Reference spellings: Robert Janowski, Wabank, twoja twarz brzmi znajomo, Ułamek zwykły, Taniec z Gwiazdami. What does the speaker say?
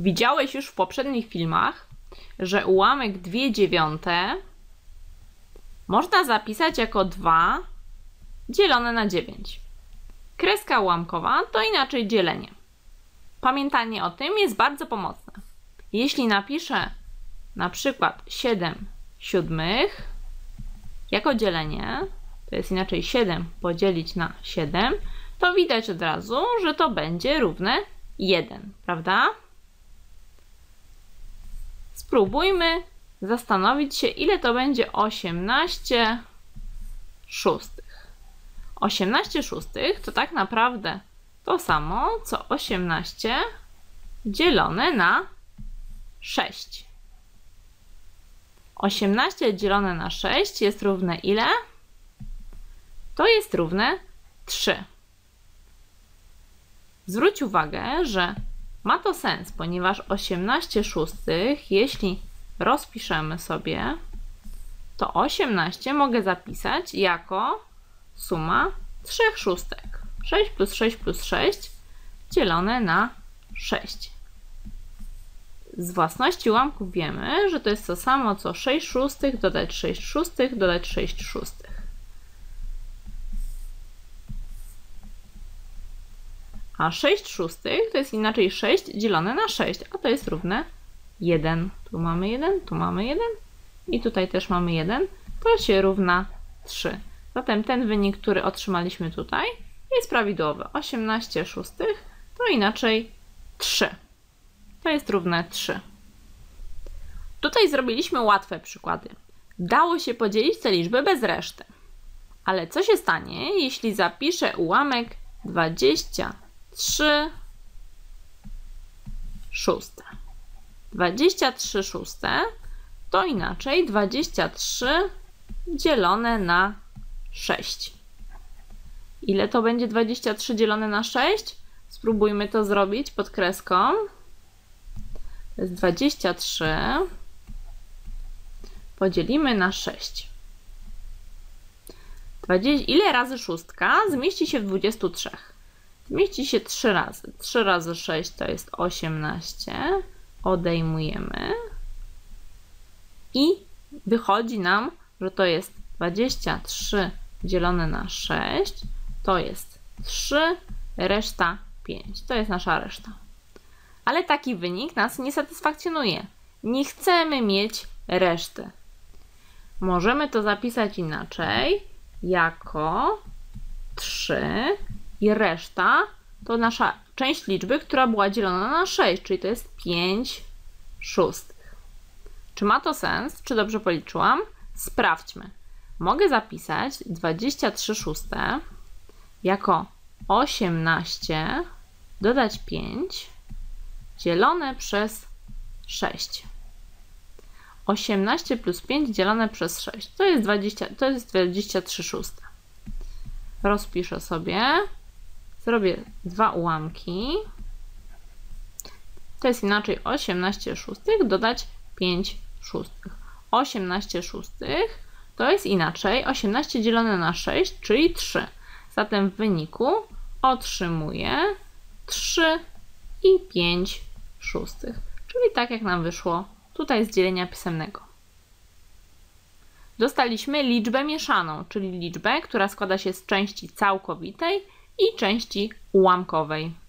Widziałeś już w poprzednich filmach, że ułamek 2/9 można zapisać jako 2 dzielone na 9. Kreska ułamkowa to inaczej dzielenie. Pamiętanie o tym jest bardzo pomocne. Jeśli napiszę na przykład 7/7 jako dzielenie, to jest inaczej 7 podzielić na 7, to widać od razu, że to będzie równe 1, prawda? Spróbujmy zastanowić się, ile to będzie 18/6. 18/6 to tak naprawdę to samo, co 18 dzielone na 6. 18 dzielone na 6 jest równe ile? To jest równe 3. Zwróć uwagę, że ma to sens, ponieważ 18/6, jeśli rozpiszemy sobie, to 18 mogę zapisać jako suma 3/6. 6 plus 6 plus 6 dzielone na 6. Z własności ułamków wiemy, że to jest to samo co 6/6 dodać 6/6 dodać 6/6. A 6/6 to jest inaczej 6 dzielone na 6, a to jest równe 1. Tu mamy 1, tu mamy 1 i tutaj też mamy 1. To się równa 3. Zatem ten wynik, który otrzymaliśmy tutaj, jest prawidłowy. 18/6 to inaczej 3. To jest równe 3. Tutaj zrobiliśmy łatwe przykłady. Dało się podzielić te liczby bez reszty. Ale co się stanie, jeśli zapiszę ułamek 23/6. 23/6 to inaczej 23 dzielone na 6. Ile to będzie 23 dzielone na 6? Spróbujmy to zrobić pod kreską. To jest 23 podzielimy na 6. Ile razy 6 zmieści się w 23? Zmieści się 3 razy. 3 razy 6 to jest 18. Odejmujemy. I wychodzi nam, że to jest 23 dzielone na 6. To jest 3, reszta 5. To jest nasza reszta. Ale taki wynik nas nie satysfakcjonuje. Nie chcemy mieć reszty. Możemy to zapisać inaczej. Jako 3 i reszta to nasza część liczby, która była dzielona na 6, czyli to jest 5/6. Czy ma to sens? Czy dobrze policzyłam? Sprawdźmy. Mogę zapisać 23/6 jako 18 dodać 5 dzielone przez 6. 18 plus 5 dzielone przez 6. To jest 23/6. Rozpiszę sobie. Zrobię dwa ułamki. To jest inaczej 18/6 dodać 5/6. 18/6 to jest inaczej 18 dzielone na 6, czyli 3. Zatem w wyniku otrzymuję 3 i 5/6. Czyli tak jak nam wyszło tutaj z dzielenia pisemnego. Dostaliśmy liczbę mieszaną, czyli liczbę, która składa się z części całkowitej i części ułamkowej.